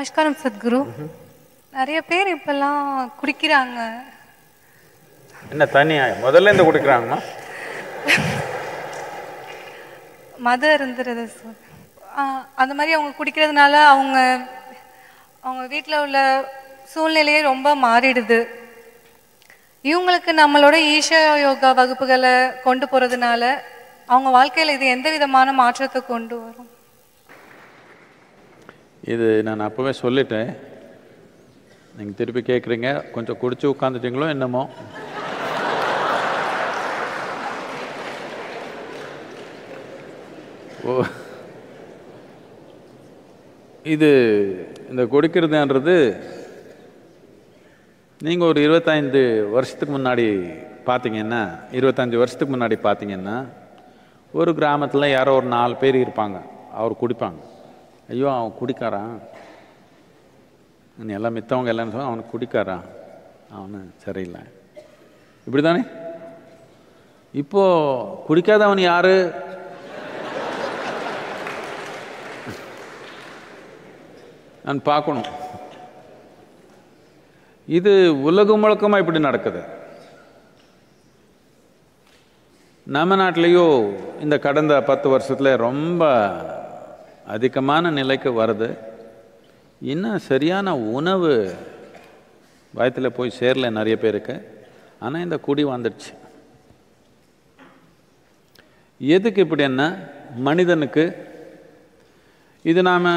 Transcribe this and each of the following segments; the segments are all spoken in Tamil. नमस्कार सद्गुरु நிறைய பேர் இப்பலாம் குடிக்குறாங்க என்ன தண்ணியா முதல்ல இந்த குடிக்குறாங்கமா மது இருந்துறது அந்த மாதிரி அவங்க குடிக்கிறதுனால அவங்க அவங்க வீட்ல உள்ள சூழ்நிலையே ரொம்ப மாறிடுது இவங்களுக்கு நம்மளோட ஈஷா யோகா வகுப்புகளை கொண்டு போறதுனால அவங்க வாழ்க்கையில இது எந்த விதமான மாற்றத்தை கொண்டு வரும் இது நான் அப்பவே சொல்லிட்டேன் நீங்க திருப்பி கேக்குறீங்க கொஞ்சம் குடிச்சு உட்கார்ந்துட்டீங்களோ என்னமோ இது இந்த குடிக்கிறதுன்றது நீங்கள் ஒரு 25 வருஷத்துக்கு முன்னாடி பார்த்தீங்கன்னா 25 வருஷத்துக்கு முன்னாடி பார்த்தீங்கன்னா ஒரு கிராமத்தில் யாரோ ஒரு 4 பேர் இருப்பாங்க அவர் குடிப்பாங்க ஐயோ அவன் குடிக்காரான் எல்லாம் மித்தவங்க எல்லாரும் சொன்னால் அவனுக்கு குடிக்காரான் அவனு சரியில்லை இப்படி தானே இப்போது குடிக்காதவன் யார் நான் பார்க்கணும் இது உலகம் முழுக்கமாக இப்படி நடக்குது நம்ம நாட்டிலேயோ இந்த கடந்த 10 வருஷத்தில் ரொம்ப அதிகமான நிலைக்கு வருது இன்னும் சரியான உணவு வயத்தில் போய் சேரல நிறைய பேருக்கு ஆனால் இந்த குடி வந்துடுச்சு எதுக்கு இப்படி என்ன மனிதனுக்கு இது நாம்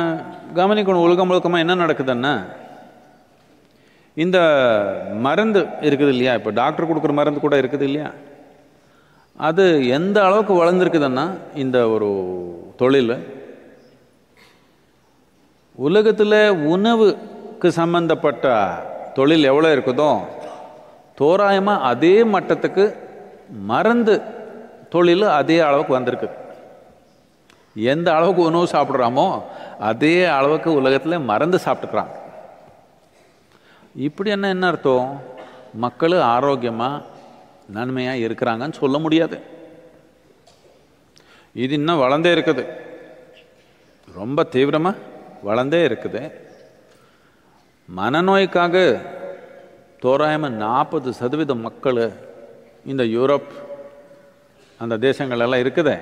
கவனிக்கணும் உலகம் முழுக்கமாக என்ன நடக்குதுன்னா இந்த மருந்து இருக்குது இல்லையா இப்போ டாக்டர் கொடுக்குற மருந்து கூட இருக்குது இல்லையா அது எந்த அளவுக்கு வளர்ந்துருக்குதுன்னா இந்த ஒரு தொழில் உலகத்தில் உணவுக்கு சம்பந்தப்பட்ட தொழில் எவ்வளோ இருக்குதோ தோராயமாக அதே மட்டத்துக்கு மருந்து தொழில் அதே அளவுக்கு வந்திருக்கு எந்த அளவுக்கு உணவு சாப்பிட்றாமோ அதே அளவுக்கு உலகத்தில் மருந்து சாப்பிட்டுக்கிறாங்க இப்படி என்ன அர்த்தம் மக்கள் ஆரோக்கியமாக நன்மையாக இருக்கிறாங்கன்னு சொல்ல முடியாது இது இன்னும் வளர்ந்தே இருக்குது ரொம்ப தீவிரமாக வளர்ந்தே இருக்குது மனநோய்க்காக தோராயமாக 40% மக்கள் இந்த யூரோப் அந்த தேசங்களெல்லாம் இருக்குது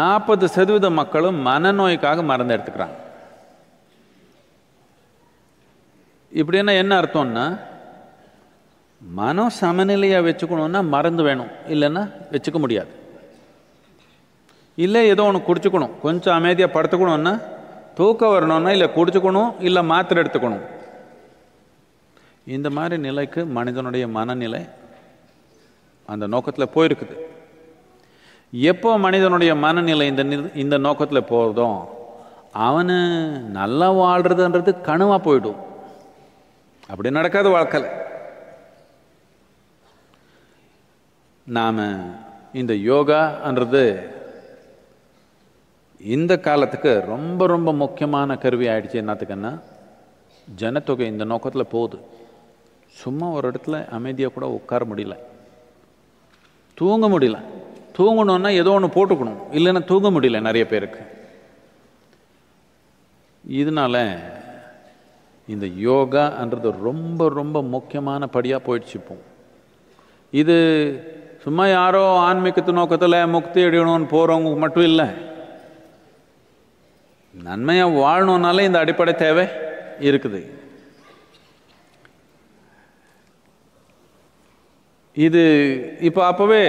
40% மக்களும் மனநோய்க்காக மருந்து எடுத்துக்கிறாங்க இப்படின்னா என்ன அர்த்தம்னா மன சமநிலையாக வச்சுக்கணுன்னா மருந்து வேணும் இல்லைன்னா வச்சுக்க முடியாது இல்லை ஏதோ ஒன்று குடிச்சுக்கணும் கொஞ்சம் அமைதியாக படுத்துக்கணும்னா தூக்கம் வரணும்னா இல்லை குடிச்சுக்கணும் இல்லை மாத்திரை எடுத்துக்கணும் இந்த மாதிரி நிலைக்கு மனிதனுடைய மனநிலை அந்த நோக்கத்தில் போயிருக்குது எப்போ மனிதனுடைய மனநிலை இந்த நோக்கத்தில் போகிறதோ அவனு நல்லா வாழ்கிறதுன்றது கனவாக போயிடும் அப்படி நடக்காது வாழ்க்கையில் நாம் இந்த யோகான்றது இந்த காலத்துக்கு ரொம்ப ரொம்ப முக்கியமான கருவி ஆயிடுச்சு என்னத்துக்குன்னா ஜனத்தொகை இந்த நோக்கத்தில் போகுது சும்மா ஒரு இடத்துல அமைதியாக கூட உட்கார முடியல தூங்க முடியல தூங்கணுன்னா ஏதோ ஒன்று போட்டுக்கணும் இல்லைன்னா தூங்க முடியல நிறைய பேருக்கு இதனால இந்த யோகான்றது ரொம்ப ரொம்ப முக்கியமான படியாக போயிடுச்சு இப்போ இது சும்மா யாரோ ஆன்மீகத்து நோக்கத்தில் முக்தி அடையணும்னு போகிறவங்க மட்டும் இல்லை நன்மையாக வாழணுன்னாலே இந்த அடிப்படை தேவை இருக்குது இது இப்போ அப்போவே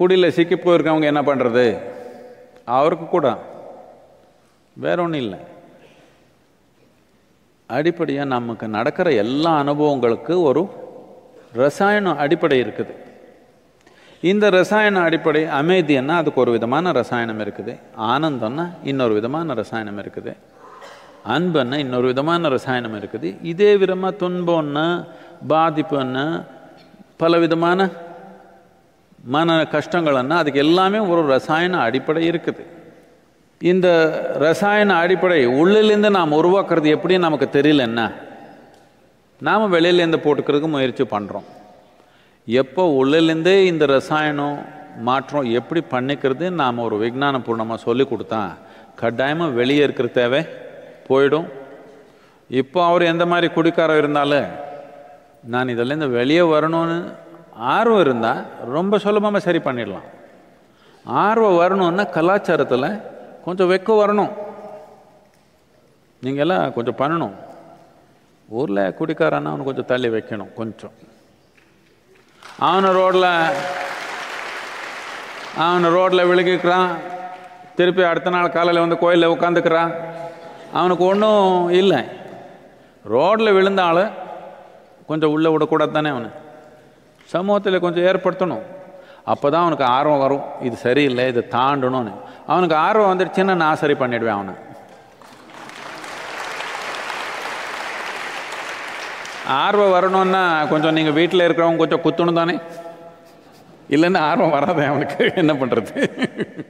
குடியில் சிக்கி போயிருக்கவங்க என்ன பண்ணுறது அவருக்கு கூட வேற ஒன்றும் இல்லை அடிப்படையாக நமக்கு நடக்கிற எல்லா அனுபவங்களுக்கு ஒரு ரசாயன அடிப்படை இருக்குது இந்த ரசாயன அடிப்படை அமைதின்னா அதுக்கு ஒரு விதமான ரசாயனம் இருக்குது ஆனந்தம்னா இன்னொரு விதமான ரசாயனம் இருக்குது அன்புன்னா இன்னொரு விதமான ரசாயனம் இருக்குது இதே விதமாக துன்பம்னா பாதிப்புன்னா பல விதமான மன கஷ்டங்கள்னா அதுக்கு எல்லாமே ஒரு ரசாயன அடிப்படை இருக்குது இந்த ரசாயன அடிப்படை உள்ளிலேருந்து நாம் உருவாக்குறது எப்படின்னு நமக்கு தெரியலன்னா நாம் வெளியிலேருந்து போட்டுக்கிறதுக்கு முயற்சி பண்ணுறோம் எப்போ உள்ளிலேருந்தே இந்த ரசாயனம் மாற்றம் எப்படி பண்ணிக்கிறது நாம் ஒரு விஞ்ஞானபூர்ணமாக சொல்லி கொடுத்தா கட்டாயமாக வெளியே இருக்கிற தேவை போயிடும் இப்போ அவர் எந்த மாதிரி குடிக்காரர் இருந்தாலும் நான் இதிலேருந்து வெளியே வரணும்னு ஆர்வம் இருந்தால் ரொம்ப சுலபமாக சரி பண்ணிடலாம். ஆர்வம் வரணும்னா கலாச்சாரத்தில் கொஞ்சம் வெக்கம் வரணும். நீங்கள் எல்லாம் கொஞ்சம் பண்ணணும். ஊரில் குடிக்காரானா அவனை கொஞ்சம் தள்ளி வைக்கணும். கொஞ்சம் அவனை ரோட்டில் விழுகிக்கிறான். திருப்பி அடுத்த நாள் காலையில் வந்து கோயிலில் உட்காந்துக்கிறான். அவனுக்கு ஒன்றும் இல்லை. ரோட்டில் விழுந்தாலும் கொஞ்சம் உள்ளே விடக்கூடாது தானே. அவனை சமூகத்தில் கொஞ்சம் ஏற்படுத்தணும். அப்போ தான் அவனுக்கு ஆர்வம் வரும். இது சரியில்லை, இதை தாண்டணும்னு அவனுக்கு ஆர்வம் வந்துடுச்சுன்னா நான் சரி பண்ணிடுவேன். அவனை ஆர்வம் வரணும்னா கொஞ்சம் நீங்கள் வீட்டில் இருக்கிறவங்க கொஞ்சம் குத்தணும் தானே. இல்லைன்னா ஆர்வம் வராது. அவனுக்கு என்ன பண்ணுறது?